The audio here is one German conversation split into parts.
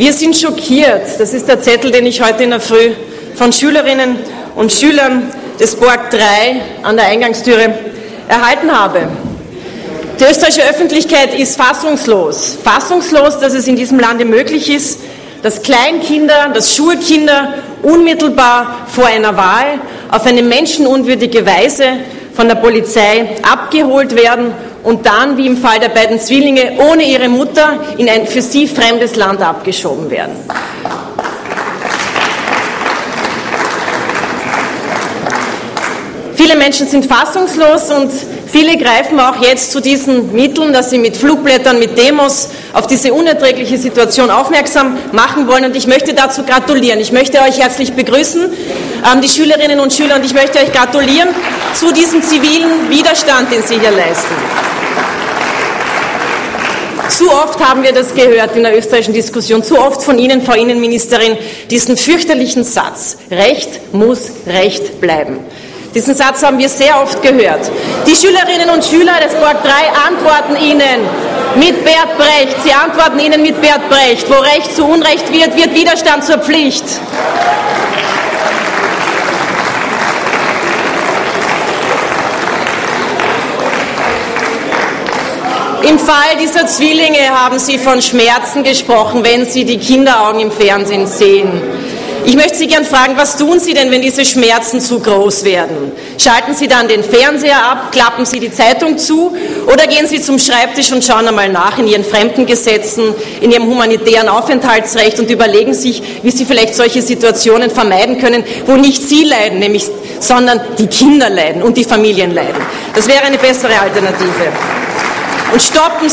Wir sind schockiert. Das ist der Zettel, den ich heute in der Früh von Schülerinnen und Schülern des BORG 3 an der Eingangstüre erhalten habe. Die österreichische Öffentlichkeit ist fassungslos. Fassungslos, dass es in diesem Lande möglich ist, dass Kleinkinder, dass Schulkinder unmittelbar vor einer Wahl auf eine menschenunwürdige Weise von der Polizei abgeholt werden und dann, wie im Fall der beiden Zwillinge, ohne ihre Mutter in ein für sie fremdes Land abgeschoben werden. Viele Menschen sind fassungslos und viele greifen auch jetzt zu diesen Mitteln, dass sie mit Flugblättern, mit Demos auf diese unerträgliche Situation aufmerksam machen wollen. Und ich möchte dazu gratulieren. Ich möchte euch herzlich begrüßen, die Schülerinnen und Schüler, und ich möchte euch gratulieren zu diesem zivilen Widerstand, den Sie hier leisten. Zu oft haben wir das gehört in der österreichischen Diskussion, zu oft von Ihnen, Frau Innenministerin, diesen fürchterlichen Satz: Recht muss Recht bleiben. Diesen Satz haben wir sehr oft gehört. Die Schülerinnen und Schüler des BORG 3 antworten Ihnen mit Bert Brecht. Sie antworten Ihnen mit Bert Brecht. Wo Recht zu Unrecht wird, wird Widerstand zur Pflicht. Im Fall dieser Zwillinge haben Sie von Schmerzen gesprochen, wenn Sie die Kinderaugen im Fernsehen sehen. Ich möchte Sie gern fragen, was tun Sie denn, wenn diese Schmerzen zu groß werden? Schalten Sie dann den Fernseher ab, klappen Sie die Zeitung zu oder gehen Sie zum Schreibtisch und schauen einmal nach in Ihren Fremdengesetzen, in Ihrem humanitären Aufenthaltsrecht und überlegen sich, wie Sie vielleicht solche Situationen vermeiden können, wo nicht Sie leiden, nämlich, sondern die Kinder leiden und die Familien leiden. Das wäre eine bessere Alternative. Und stoppen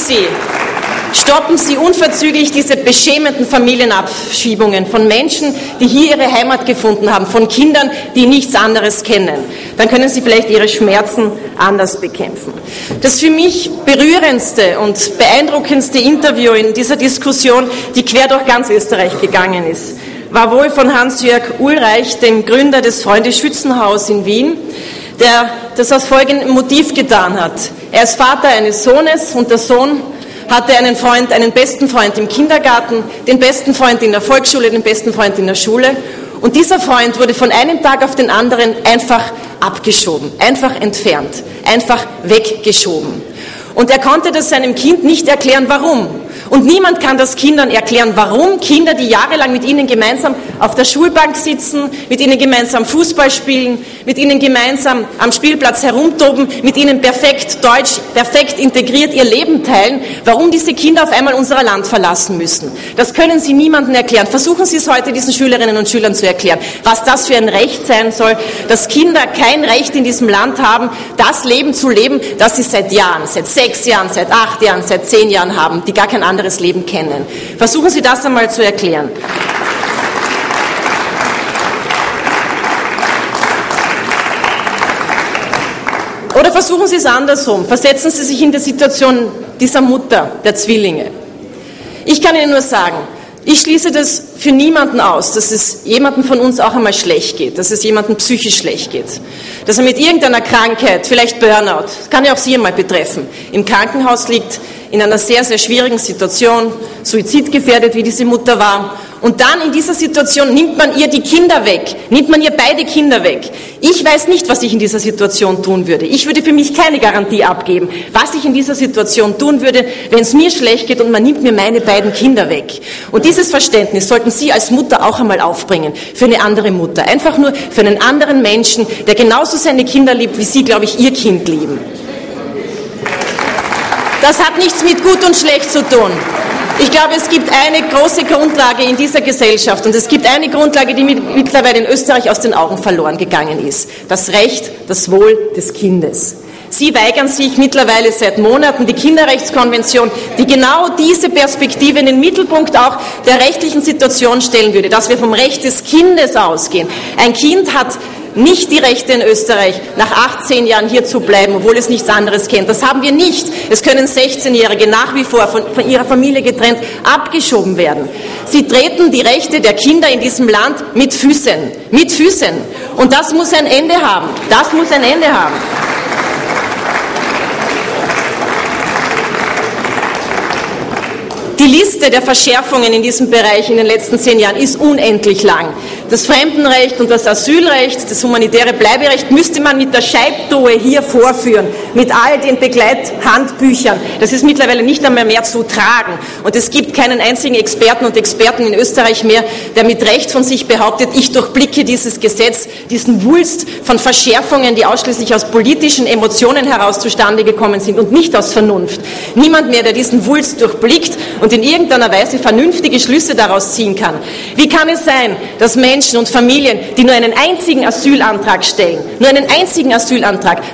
Sie unverzüglich diese beschämenden Familienabschiebungen von Menschen, die hier ihre Heimat gefunden haben, von Kindern, die nichts anderes kennen. Dann können Sie vielleicht Ihre Schmerzen anders bekämpfen. Das für mich berührendste und beeindruckendste Interview in dieser Diskussion, die quer durch ganz Österreich gegangen ist, war wohl von Hans-Jörg Ulreich, dem Gründer des Freundes-Schützenhaus in Wien, der das aus folgendem Motiv getan hat. Er ist Vater eines Sohnes und der Sohn hatte einen Freund, einen besten Freund im Kindergarten, den besten Freund in der Volksschule, den besten Freund in der Schule. Und dieser Freund wurde von einem Tag auf den anderen einfach abgeschoben, einfach entfernt, einfach weggeschoben. Und er konnte das seinem Kind nicht erklären, warum. Und niemand kann das Kindern erklären, warum Kinder, die jahrelang mit ihnen gemeinsam auf der Schulbank sitzen, mit ihnen gemeinsam Fußball spielen, mit ihnen gemeinsam am Spielplatz herumtoben, mit ihnen perfekt deutsch, perfekt integriert ihr Leben teilen, warum diese Kinder auf einmal unser Land verlassen müssen. Das können Sie niemandem erklären. Versuchen Sie es heute diesen Schülerinnen und Schülern zu erklären, was das für ein Recht sein soll, dass Kinder kein Recht in diesem Land haben, das Leben zu leben, das sie seit Jahren, seit 6 Jahren, seit 8 Jahren, seit 10 Jahren haben, die gar kein anderes Leben kennen. Versuchen Sie das einmal zu erklären. Oder versuchen Sie es andersrum. Versetzen Sie sich in die Situation dieser Mutter, der Zwillinge. Ich kann Ihnen nur sagen, ich schließe das für niemanden aus, dass es jemandem von uns auch einmal schlecht geht, dass es jemandem psychisch schlecht geht, dass er mit irgendeiner Krankheit, vielleicht Burnout, das kann ja auch Sie einmal betreffen, im Krankenhaus liegt, in einer sehr, sehr schwierigen Situation, suizidgefährdet, wie diese Mutter war. Und dann in dieser Situation nimmt man ihr die Kinder weg, nimmt man ihr beide Kinder weg. Ich weiß nicht, was ich in dieser Situation tun würde. Ich würde für mich keine Garantie abgeben, was ich in dieser Situation tun würde, wenn es mir schlecht geht und man nimmt mir meine beiden Kinder weg. Und dieses Verständnis sollten Sie als Mutter auch einmal aufbringen, für eine andere Mutter. Einfach nur für einen anderen Menschen, der genauso seine Kinder liebt, wie Sie, glaube ich, Ihr Kind lieben. Das hat nichts mit gut und schlecht zu tun. Ich glaube, es gibt eine große Grundlage in dieser Gesellschaft und es gibt eine Grundlage, die mittlerweile in Österreich aus den Augen verloren gegangen ist. Das Recht, das Wohl des Kindes. Sie weigern sich mittlerweile seit Monaten, die Kinderrechtskonvention, die genau diese Perspektive in den Mittelpunkt auch der rechtlichen Situation stellen würde, dass wir vom Recht des Kindes ausgehen. Ein Kind hat nicht die Rechte in Österreich, nach 18 Jahren hier zu bleiben, obwohl es nichts anderes kennt. Das haben wir nicht. Es können 16-Jährige nach wie vor von ihrer Familie getrennt abgeschoben werden. Sie treten die Rechte der Kinder in diesem Land mit Füßen. Mit Füßen. Und das muss ein Ende haben. Das muss ein Ende haben. Die Die Liste der Verschärfungen in diesem Bereich in den letzten 10 Jahren ist unendlich lang. Das Fremdenrecht und das Asylrecht, das humanitäre Bleiberecht müsste man mit der Scheibtruhe hier vorführen, mit all den Begleithandbüchern. Das ist mittlerweile nicht einmal mehr zu tragen. Und es gibt keinen einzigen Experten und Expertin in Österreich mehr, der mit Recht von sich behauptet, ich durchblicke dieses Gesetz, diesen Wulst von Verschärfungen, die ausschließlich aus politischen Emotionen heraus zustande gekommen sind und nicht aus Vernunft. Niemand mehr, der diesen Wulst durchblickt und in irgendeiner Weise vernünftige Schlüsse daraus ziehen kann. Wie kann es sein, dass Menschen und Familien, die nur einen einzigen Asylantrag stellen,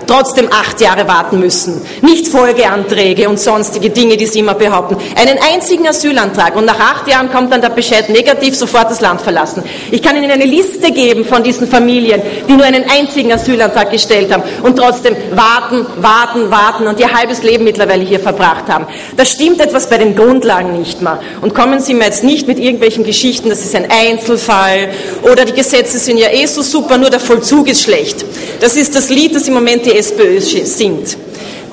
trotzdem 8 Jahre warten müssen? Nicht Folgeanträge und sonstige Dinge, die sie immer behaupten. Einen einzigen Asylantrag und nach 8 Jahren kommt dann der Bescheid negativ, sofort das Land verlassen. Ich kann Ihnen eine Liste geben von diesen Familien, die nur einen einzigen Asylantrag gestellt haben und trotzdem warten und ihr halbes Leben mittlerweile hier verbracht haben. Da stimmt etwas bei den Grundlagen nicht mehr. Und kommen Sie mir jetzt nicht mit irgendwelchen Geschichten, das ist ein Einzelfall oder die Gesetze sind ja eh so super, nur der Vollzug ist schlecht. Das ist das Lied, das im Moment die SPÖ singt.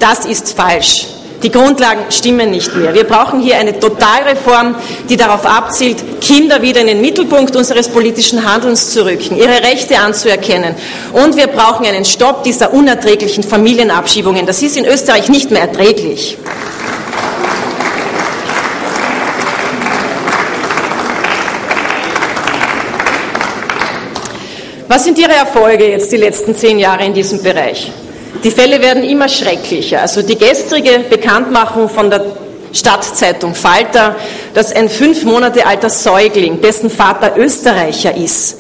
Das ist falsch. Die Grundlagen stimmen nicht mehr. Wir brauchen hier eine Totalreform, die darauf abzielt, Kinder wieder in den Mittelpunkt unseres politischen Handelns zu rücken, ihre Rechte anzuerkennen. Und wir brauchen einen Stopp dieser unerträglichen Familienabschiebungen. Das ist in Österreich nicht mehr erträglich. Was sind Ihre Erfolge jetzt die letzten 10 Jahre in diesem Bereich? Die Fälle werden immer schrecklicher. Also die gestrige Bekanntmachung von der Stadtzeitung Falter, dass ein 5 Monate alter Säugling, dessen Vater Österreicher ist,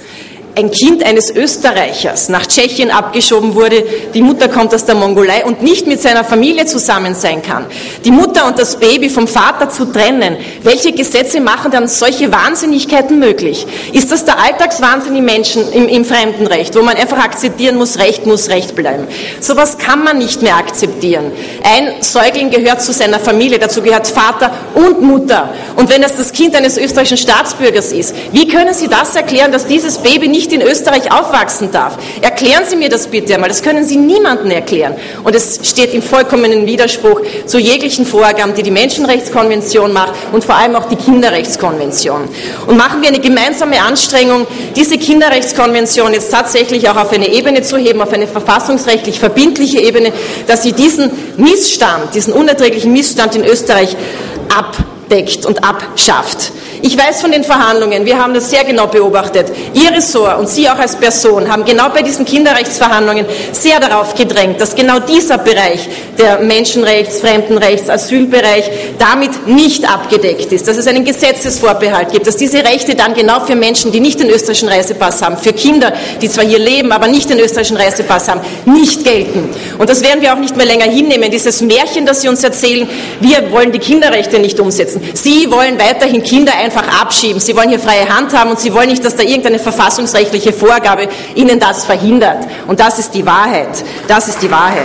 ein Kind eines Österreichers nach Tschechien abgeschoben wurde, die Mutter kommt aus der Mongolei und nicht mit seiner Familie zusammen sein kann. Die Mutter und das Baby vom Vater zu trennen, welche Gesetze machen dann solche Wahnsinnigkeiten möglich? Ist das der Alltagswahnsinn im Menschen, im Fremdenrecht, wo man einfach akzeptieren muss Recht bleiben? Sowas kann man nicht mehr akzeptieren. Ein Säugling gehört zu seiner Familie, dazu gehört Vater und Mutter. Und wenn das das Kind eines österreichischen Staatsbürgers ist, wie können Sie das erklären, dass dieses Baby nicht in Österreich aufwachsen darf? Erklären Sie mir das bitte einmal. Das können Sie niemandem erklären. Und es steht im vollkommenen Widerspruch zu jeglichen Vorgaben, die die Menschenrechtskonvention macht und vor allem auch die Kinderrechtskonvention. Und machen wir eine gemeinsame Anstrengung, diese Kinderrechtskonvention jetzt tatsächlich auch auf eine Ebene zu heben, auf eine verfassungsrechtlich verbindliche Ebene, dass sie diesen Missstand, diesen unerträglichen Missstand in Österreich abdeckt und abschafft. Ich weiß von den Verhandlungen, wir haben das sehr genau beobachtet. Ihr Ressort und Sie auch als Person haben genau bei diesen Kinderrechtsverhandlungen sehr darauf gedrängt, dass genau dieser Bereich, der Menschenrechts-, Fremdenrechts-, Asylbereich, damit nicht abgedeckt ist. Dass es einen Gesetzesvorbehalt gibt, dass diese Rechte dann genau für Menschen, die nicht den österreichischen Reisepass haben, für Kinder, die zwar hier leben, aber nicht den österreichischen Reisepass haben, nicht gelten. Und das werden wir auch nicht mehr länger hinnehmen. Dieses Märchen, das Sie uns erzählen, wir wollen die Kinderrechte nicht umsetzen. Sie wollen weiterhin Kinder einfach abschieben. Sie wollen hier freie Hand haben und Sie wollen nicht, dass da irgendeine verfassungsrechtliche Vorgabe Ihnen das verhindert. Und das ist die Wahrheit. Das ist die Wahrheit.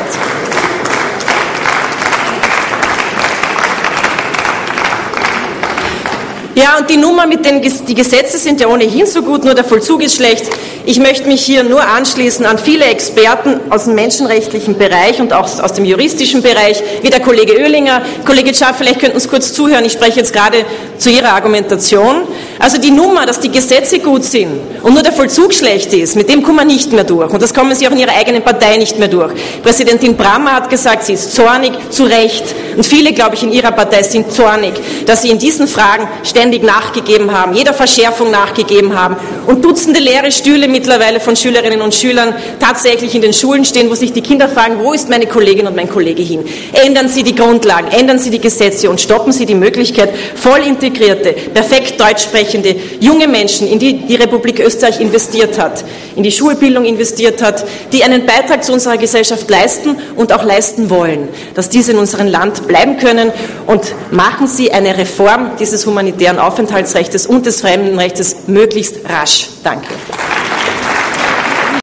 Ja, und die Nummer mit den Gesetze sind ja ohnehin so gut, nur der Vollzug ist schlecht. Ich möchte mich hier nur anschließen an viele Experten aus dem menschenrechtlichen Bereich und auch aus dem juristischen Bereich, wie der Kollege Oehlinger. Kollege Schaff, vielleicht könnten Sie uns kurz zuhören, ich spreche jetzt gerade zu Ihrer Argumentation. Also die Nummer, dass die Gesetze gut sind und nur der Vollzug schlecht ist, mit dem kommen wir nicht mehr durch. Und das kommen Sie auch in Ihrer eigenen Partei nicht mehr durch. Präsidentin Brammer hat gesagt, sie ist zornig, zu Recht. Und viele, glaube ich, in Ihrer Partei sind zornig, dass Sie in diesen Fragen ständig nachgegeben haben, jeder Verschärfung nachgegeben haben und Dutzende leere Stühle mittlerweile von Schülerinnen und Schülern tatsächlich in den Schulen stehen, wo sich die Kinder fragen, wo ist meine Kollegin und mein Kollege hin? Ändern Sie die Grundlagen, ändern Sie die Gesetze und stoppen Sie die Möglichkeit, voll integrierte, perfekt deutsch sprechende junge Menschen, in die die Republik Österreich investiert hat, in die Schulbildung investiert hat, die einen Beitrag zu unserer Gesellschaft leisten und auch leisten wollen, dass diese in unserem Land bleiben können. Und machen Sie eine Reform dieses humanitären Aufenthaltsrechts und des Fremdenrechts möglichst rasch. Danke.